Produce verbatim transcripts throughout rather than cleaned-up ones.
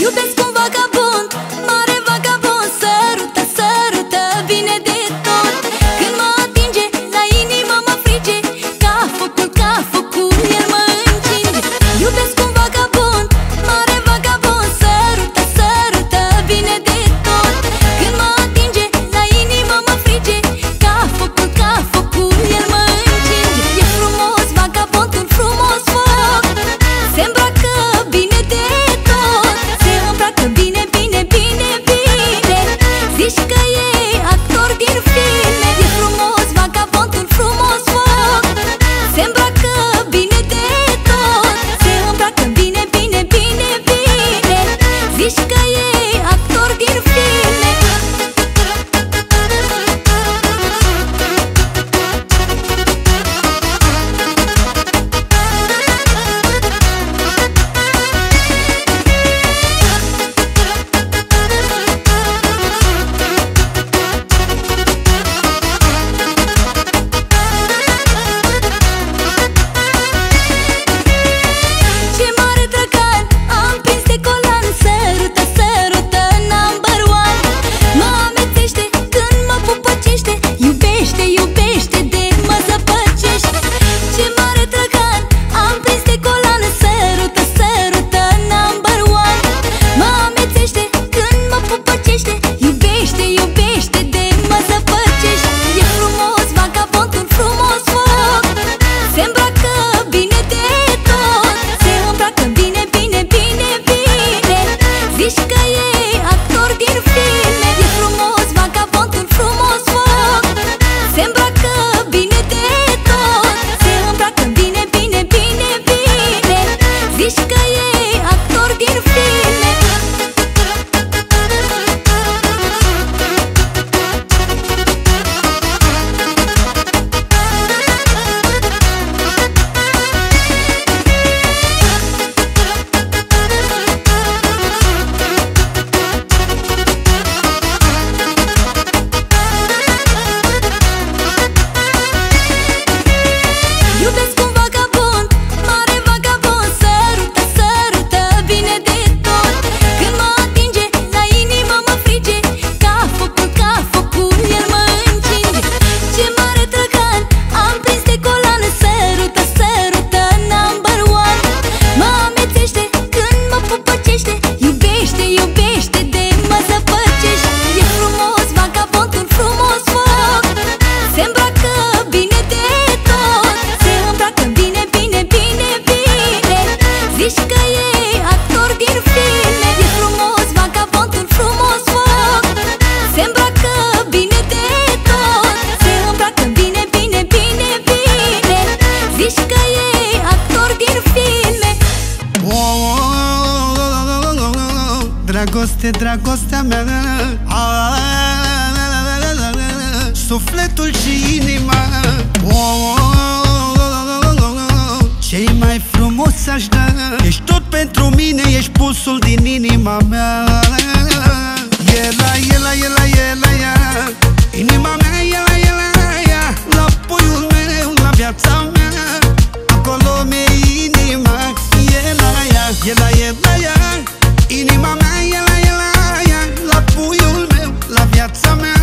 Iubesc un vagabond, mare vagabond, sărută, sărută, vine de tot. Când mă atinge, la inimă mă frige, ca focul, ca focul, el mă încinge. Iubesc un vagabond, mare vagabond, sărută, sărută, vine de tot. Când mă atinge, la inimă mă frige, ca focul, ca focul, el mă încinge. E frumos, vagabondul frumos foc, se îmbracă bine de tot. Se îmbracă bine, bine, bine, bine, zici că e actor din filme. E frumos, vagabondul frumos foc, se îmbracă bine de tot. Se îmbracă bine, bine, bine, bine, zici că e actor din filme. Ce mare drăgan, am prins de colan, sărută, sărută, number one. Mă amețește când mă pupăcește, iubește, iubește, de mă zăpăcește. Ce mare drăgan, am prins de colan, sărută, sărută, number one. Mă amețește când mă pupăcește, iubește, iubește, de mă zăpăcește. E frumos, vagabondul frumos foc, se îmbracă bine de tot. Se îmbracă bine, bine, bine, bine, zici că e actor din filme. E frumos, vagabondul frumos foc, se îmbracă bine de tot. Se îmbracă bine, bine, bine, bine, zici că e actor din filme. Iubesc un vagabond, mare vagabond, sărută, sărută, vine de tot. Când mă atinge, la inimă mă frige, ca focul, ca focul, el mă încinge. Ce mare drăgan, am prins de colană, sărută, sărută, number one. Mă amețește când mă pupăcește, iubește, iubește, de mă zăpăcește. E frumos, vagabondul frumos foc, se îmbracă bine de tot. Se îmbracă bine, bine, bine, bine, zici că e actor din filme. E frumos, vagabondul frumos foc, se îmbracă bine de tot. Se îmbracă bine, bine, bine, bine, zici că e actor din filme. O, dragoste, dragostea mea, sufletul și inima, cei mai frumos aș da. Ești tot pentru mine, ești pulsul din inima mea. Ela, ela, ela, ela, ea, inima mea, ela, ela, ea, la puiul meu, la viața mea, acolo mi-e inima. Ela, ea, ela, ela, ea, inima mea, ela, ela, ea, la puiul meu, la viața mea,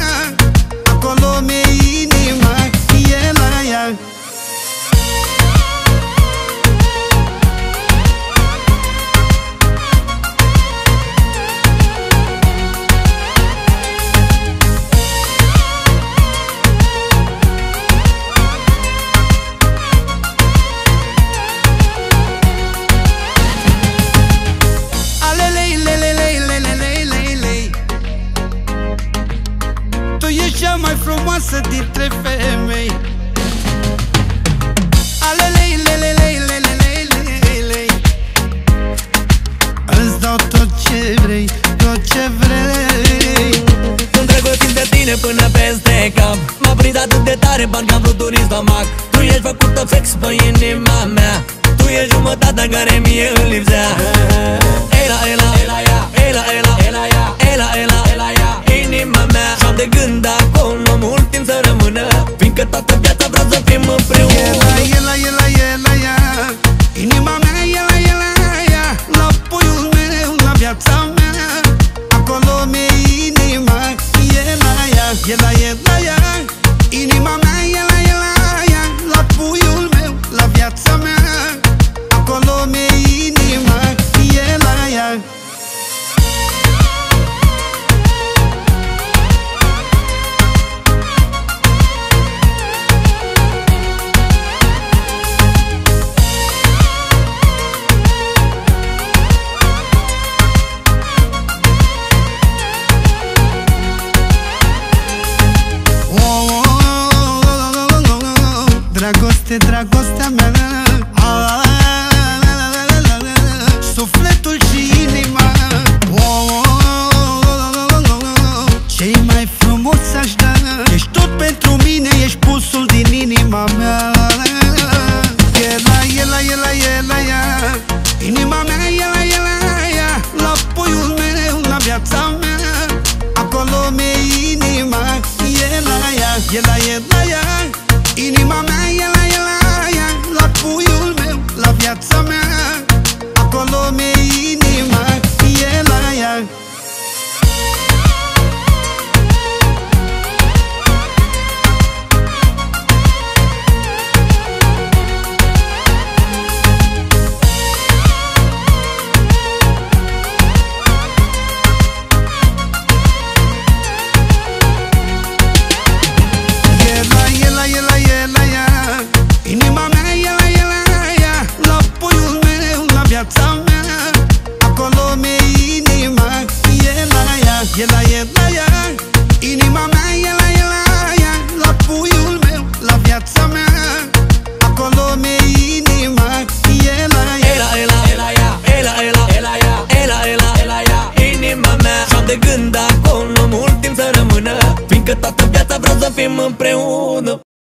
acolo mi-e inima. Ela, ea. Cea mai frumoasă dintre femei. Alelei, lelei, lelei, lelei, lelei, lelei. Îți dau tot ce vrei, tot ce vrei. Sunt drăgostit de tine până peste cap, m-a prins atât de tare, parcă am vrut un istomac. Tu ești făcut tot sex pe inima mea, tu ești jumătatea care mie îmi lipsea. Ela, ela, ela, ea, ela, ela, ela, ea, ela, ela, ela, ea, inima mea. Și-am de gând acum mult timp să rămână, fiindcă toată viața vreau să fim împreună. Ela, ela, ela, ela, ea, inima mea, ela, ela, ea, la puiul meu, la viața mea, este dragostea mea. Sufletul și inima, cei mai frumoși aș da. Ești tot pentru mine, ești pulsul din inima mea. Ela, ela, ela, ela, ea, inima mea, ela, ela, ea, la puiul meu, la viața mea. Acolo mi-e inima, ela, ea, ela, ela, ea, inima mea, ela, ela, ea, la puiul meu, la viața mea. Acolo mi-e inima, ela, ea. Ela, ela, ea, inima mea, ela, ela, ea, la puiul meu, la viața mea. Acolo mi-e inima, ela, ea. Ela, ela, ela, ea, ela, ela, ela, ea, ela, ela, ela, ea, inima mea. Și-am de gând acolo mult timp să rămână, fiindcă toată viața vreau să fim împreună.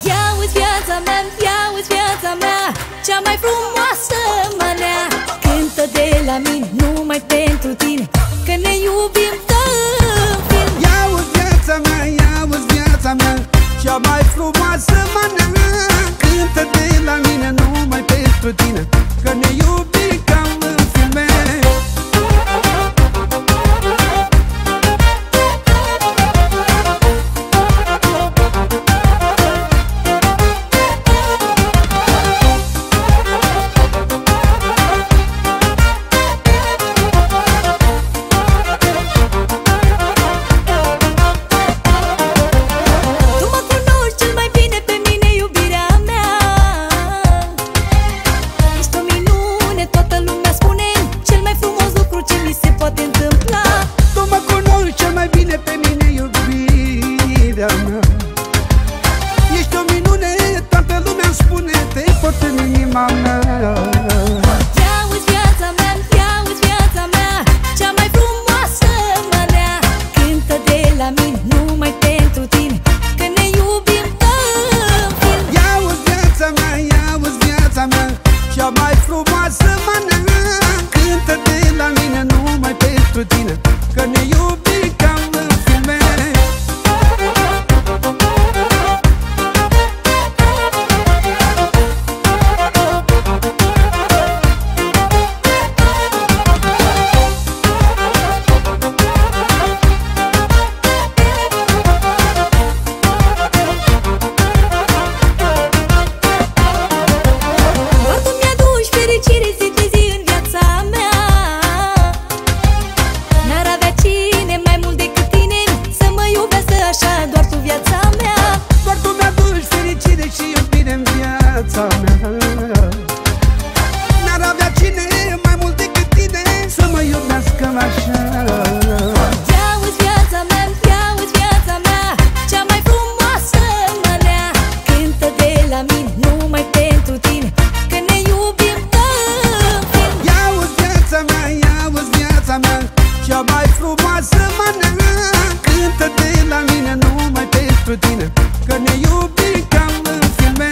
Ia-uți viața mea, ia-uți viața mea, cea mai frumoasă mânea. Cântă de la mine, numai pentru tine, că ne iubim. Cea mai frumoasă mână, cântă de la mine numai pentru tine, că ne iubim ca în filme. Ești o minune, toată lumea îmi spune, te-ai pot în inima mea. Ia-uți viața mea, ia-uți viața mea, cea mai frumoasă mânea. Cântă de la mine, numai pentru tine, că ne iubim în film. Ia-uți viața mea, ia-uți viața mea, cea mai frumoasă mânea. Cântă de la mine, numai pentru tine, că ne iubim ca în filme. N-ar avea cine mai mult decât tine să mă iubească așa. Ia-uți viața mea, ia-uți viața mea, cea mai frumoasă mânea. Cântă de la mine numai pentru tine, că ne iubim în film. Ia-uți viața mea, ia-uți viața mea, cea mai frumoasă mânea. Cântă de la mine numai pentru tine, că ne iubim cam în filme.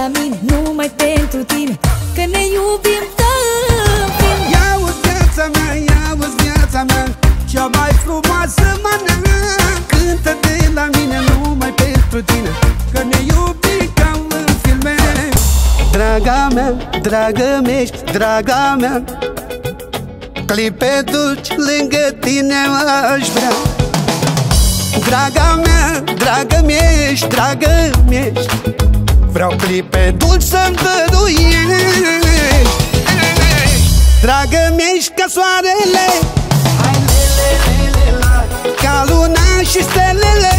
La mine, numai pentru tine, că ne iubim în film. Ia-uți viața mea, ia-uți viața mea, cea mai frumoasă mână. Cântă de la mine numai pentru tine, că ne iubim ca în filme. Draga mea, dragă mi-ești, draga mea, clipe dulci lângă tine aș vrea. Draga mea, dragă mi-ești, dragă mi-ești, vreau clipe dulci să-mi dăruiești. Dragă mi-ești ca soarele, hai lele, lele la, ca luna și stelele,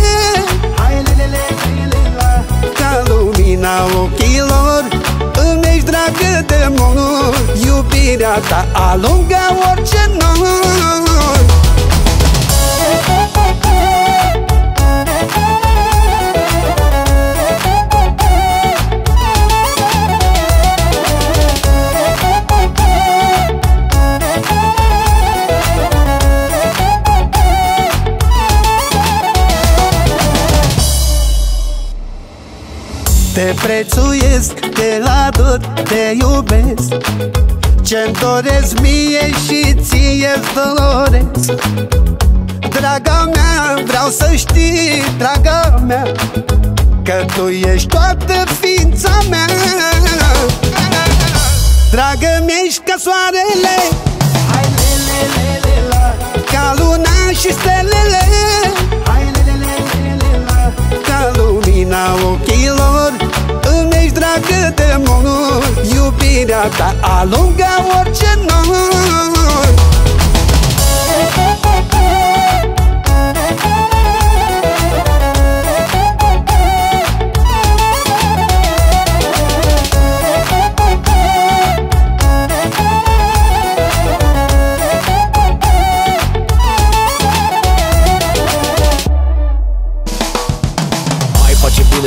hai lele, lele la, ca lumina ochilor. Îmi ești dragă de mult, iubirea ta alungă orice nor. Te prețuiesc, te laud, te iubesc, ce-mi doresc mie și ție-ți doresc. Draga mea, vreau să știi, draga mea, că tu ești toată ființa mea. Dragă mi-ești ca soarele, hai lele, lele la, ca luna și stelele, hai lele, lele la, ca lumina ochilor. Îmi ești dragă de mult, iubirea ta alungă orice nor.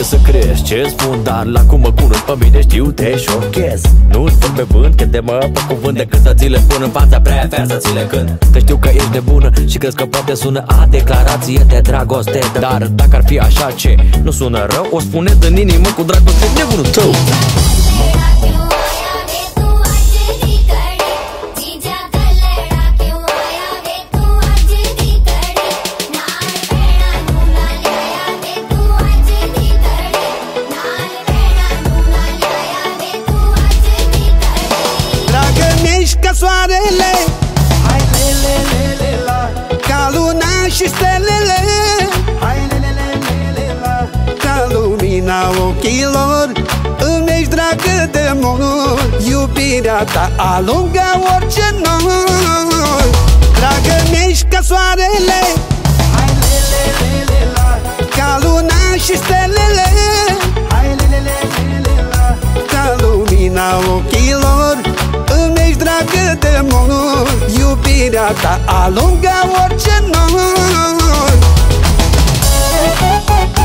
Să crezi ce spun, dar la cum mă cunosc pe mine știu, te șochez. Nu-ți spun pe vânt că de mă pe cuvânt, decât să ți le pun în fața, prefer să ți le cânt. Că știu că ești de bună și crezi că poate sună a declarație de dragoste, dar dacă ar fi așa ce nu sună rău, o spune din inimă cu dragoste de bunul tău. Soarele, hai lele, lele la, ca luna și stelele, hai lele, lele la, ca lumina ochilor. Îmi ești dragă de mult, iubirea ta alungă orice nor. Dragă mi-ești ca soarele, hai lele, lele la, ca luna și stelele, hai lele, lele la, ca lumina ochilor. Dragă de mult, iubirea ta alungă orice nor.